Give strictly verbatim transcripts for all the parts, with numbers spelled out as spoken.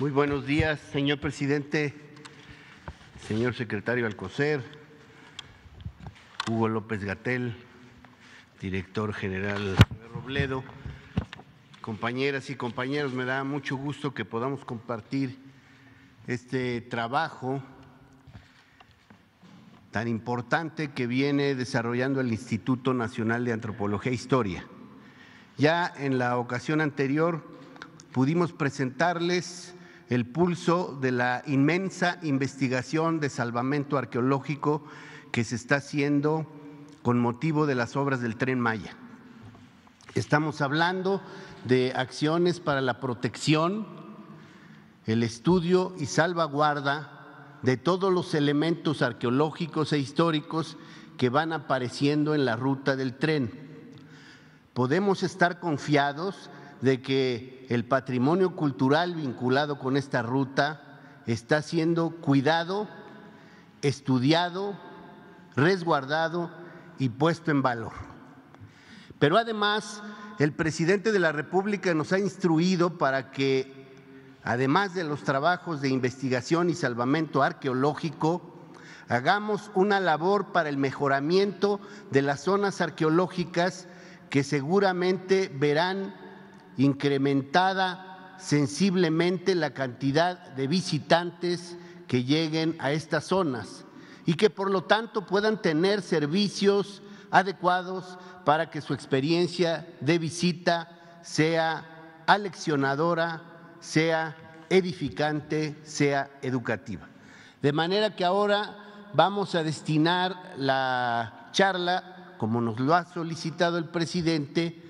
Muy buenos días, señor presidente, señor secretario Alcocer, Hugo López-Gatell, director general de Robledo, compañeras y compañeros, me da mucho gusto que podamos compartir este trabajo tan importante que viene desarrollando el Instituto Nacional de Antropología e Historia. Ya en la ocasión anterior pudimos presentarles el pulso de la inmensa investigación de salvamento arqueológico que se está haciendo con motivo de las obras del Tren Maya. Estamos hablando de acciones para la protección, el estudio y salvaguarda de todos los elementos arqueológicos e históricos que van apareciendo en la ruta del tren. Podemos estar confiados de que el patrimonio cultural vinculado con esta ruta está siendo cuidado, estudiado, resguardado y puesto en valor. Pero además, el presidente de la República nos ha instruido para que, además de los trabajos de investigación y salvamento arqueológico, hagamos una labor para el mejoramiento de las zonas arqueológicas que seguramente verán incrementada sensiblemente la cantidad de visitantes que lleguen a estas zonas y que por lo tanto puedan tener servicios adecuados para que su experiencia de visita sea aleccionadora, sea edificante, sea educativa. De manera que ahora vamos a destinar la charla, como nos lo ha solicitado el presidente,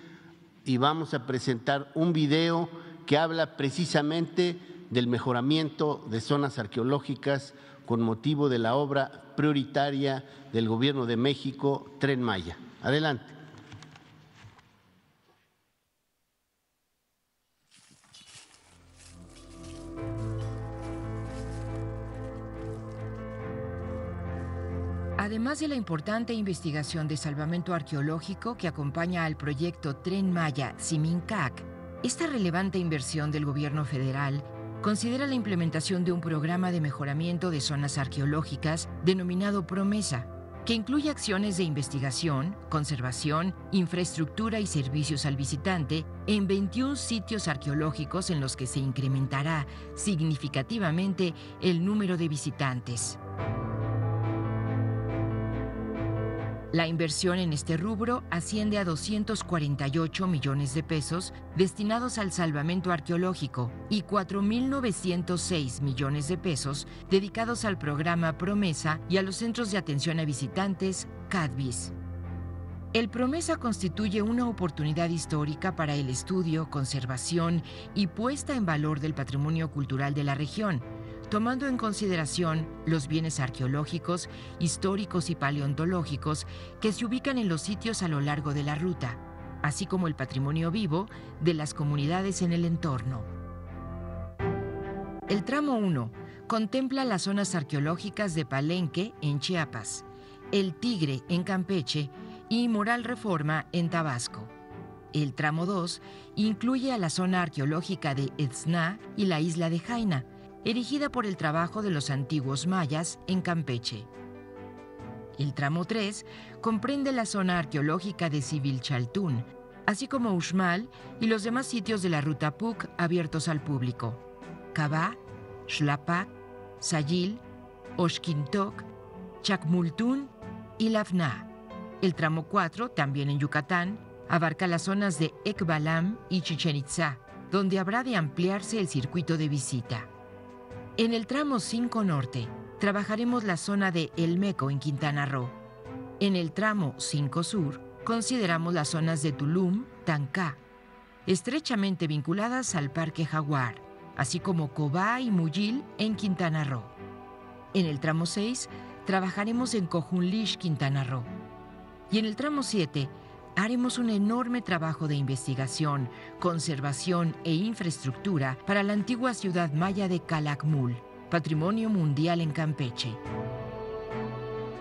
y vamos a presentar un video que habla precisamente del mejoramiento de zonas arqueológicas con motivo de la obra prioritaria del Gobierno de México, Tren Maya. Adelante. Además de la importante investigación de salvamento arqueológico que acompaña al proyecto Tren Maya Simincac, esta relevante inversión del Gobierno federal considera la implementación de un programa de mejoramiento de zonas arqueológicas denominado PROMESA, que incluye acciones de investigación, conservación, infraestructura y servicios al visitante en veintiún sitios arqueológicos en los que se incrementará significativamente el número de visitantes. La inversión en este rubro asciende a doscientos cuarenta y ocho millones de pesos destinados al salvamento arqueológico y cuatro mil novecientos seis millones de pesos dedicados al programa PROMESA y a los centros de atención a visitantes CADVIS. El PROMESA constituye una oportunidad histórica para el estudio, conservación y puesta en valor del patrimonio cultural de la región, tomando en consideración los bienes arqueológicos, históricos y paleontológicos que se ubican en los sitios a lo largo de la ruta, así como el patrimonio vivo de las comunidades en el entorno. El tramo uno contempla las zonas arqueológicas de Palenque, en Chiapas, El Tigre, en Campeche, y Moral Reforma, en Tabasco. El tramo dos incluye a la zona arqueológica de Edzná y la isla de Jaina, erigida por el trabajo de los antiguos mayas en Campeche. El tramo tres comprende la zona arqueológica de Sibilchaltún, así como Uxmal y los demás sitios de la Ruta Puuc abiertos al público: Kabah, Xlapak, Sayil, Oxkintok, Chacmultún y Labná. El tramo cuatro, también en Yucatán, abarca las zonas de Ek Balam y Chichén Itzá, donde habrá de ampliarse el circuito de visita. En el tramo cinco norte, trabajaremos la zona de El Meco en Quintana Roo. En el tramo cinco sur, consideramos las zonas de Tulum, Tancá, estrechamente vinculadas al Parque Jaguar, así como Cobá y Muyil en Quintana Roo. En el tramo seis, trabajaremos en Cojunlich, Quintana Roo. Y en el tramo siete, haremos un enorme trabajo de investigación, conservación e infraestructura para la antigua ciudad maya de Calakmul, patrimonio mundial en Campeche.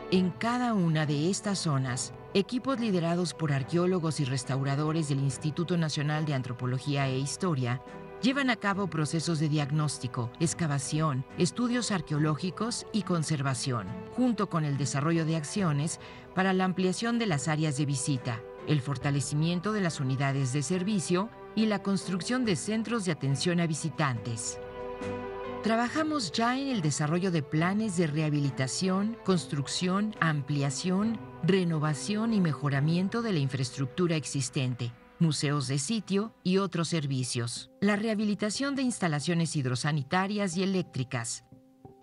En cada una de estas zonas, equipos liderados por arqueólogos y restauradores del Instituto Nacional de Antropología e Historia Llevan a cabo procesos de diagnóstico, excavación, estudios arqueológicos y conservación, junto con el desarrollo de acciones para la ampliación de las áreas de visita, el fortalecimiento de las unidades de servicio y la construcción de centros de atención a visitantes. Trabajamos ya en el desarrollo de planes de rehabilitación, construcción, ampliación, renovación y mejoramiento de la infraestructura existente, museos de sitio y otros servicios, la rehabilitación de instalaciones hidrosanitarias y eléctricas,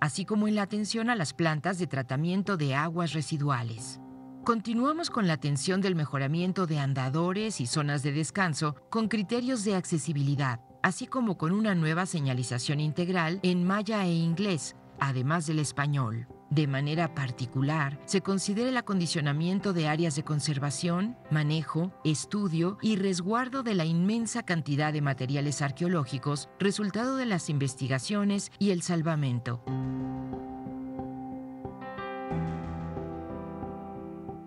así como en la atención a las plantas de tratamiento de aguas residuales. Continuamos con la atención del mejoramiento de andadores y zonas de descanso con criterios de accesibilidad, así como con una nueva señalización integral en maya e inglés, además del español. De manera particular, se considera el acondicionamiento de áreas de conservación, manejo, estudio y resguardo de la inmensa cantidad de materiales arqueológicos, resultado de las investigaciones y el salvamento.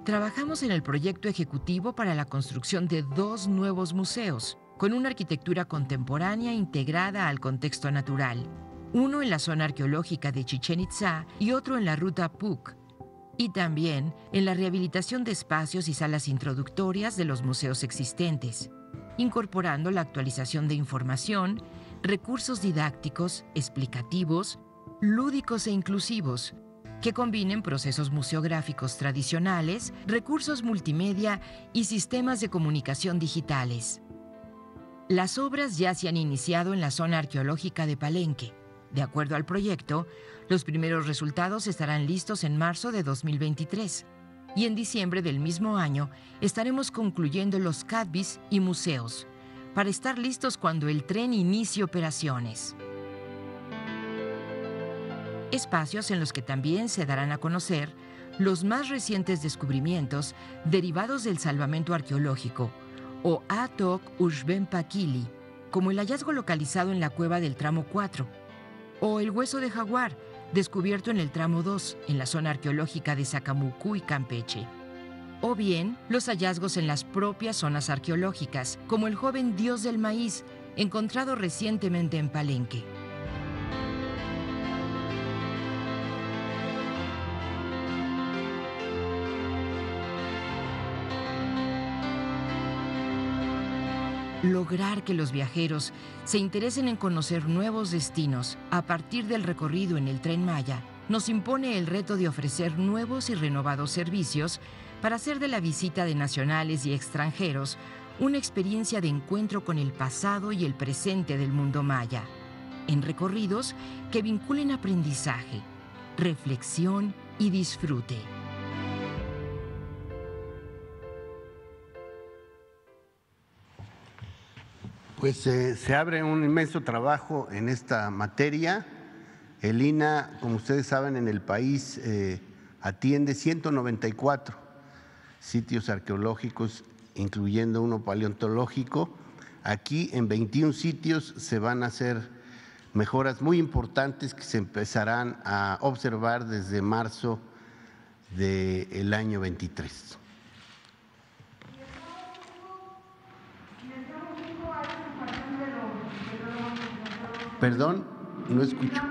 Trabajamos en el proyecto ejecutivo para la construcción de dos nuevos museos, con una arquitectura contemporánea integrada al contexto natural, uno en la zona arqueológica de Chichén Itzá y otro en la Ruta Puuc, y también en la rehabilitación de espacios y salas introductorias de los museos existentes, incorporando la actualización de información, recursos didácticos, explicativos, lúdicos e inclusivos, que combinen procesos museográficos tradicionales, recursos multimedia y sistemas de comunicación digitales. Las obras ya se han iniciado en la zona arqueológica de Palenque. De acuerdo al proyecto, los primeros resultados estarán listos en marzo de dos mil veintitrés y en diciembre del mismo año estaremos concluyendo los CADVIS y museos para estar listos cuando el tren inicie operaciones. Espacios en los que también se darán a conocer los más recientes descubrimientos derivados del salvamento arqueológico, o Atok Ushben Pakili, como el hallazgo localizado en la cueva del tramo cuatro, o el hueso de jaguar, descubierto en el tramo dos, en la zona arqueológica de Zacamucú y Campeche, o bien los hallazgos en las propias zonas arqueológicas, como el joven dios del maíz, encontrado recientemente en Palenque. Lograr que los viajeros se interesen en conocer nuevos destinos a partir del recorrido en el Tren Maya nos impone el reto de ofrecer nuevos y renovados servicios para hacer de la visita de nacionales y extranjeros una experiencia de encuentro con el pasado y el presente del mundo maya, en recorridos que vinculen aprendizaje, reflexión y disfrute. Pues eh, se abre un inmenso trabajo en esta materia. El I N A H, como ustedes saben, en el país eh, atiende ciento noventa y cuatro sitios arqueológicos, incluyendo uno paleontológico. Aquí en veintiún sitios se van a hacer mejoras muy importantes que se empezarán a observar desde marzo del año veintitrés. Perdón, no escucho.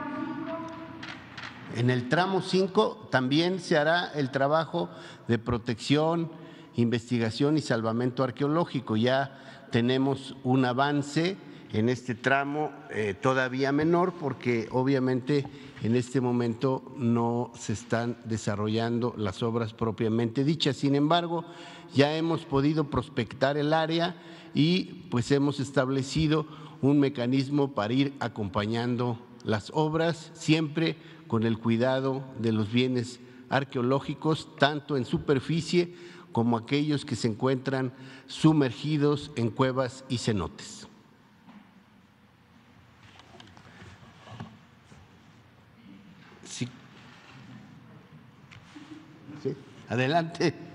En el tramo cinco también se hará el trabajo de protección, investigación y salvamento arqueológico. Ya tenemos un avance en este tramo eh, todavía menor, porque obviamente en este momento no se están desarrollando las obras propiamente dichas. Sin embargo, ya hemos podido prospectar el área y pues hemos establecido un mecanismo para ir acompañando las obras, siempre con el cuidado de los bienes arqueológicos, tanto en superficie como aquellos que se encuentran sumergidos en cuevas y cenotes. Sí. Sí. Adelante.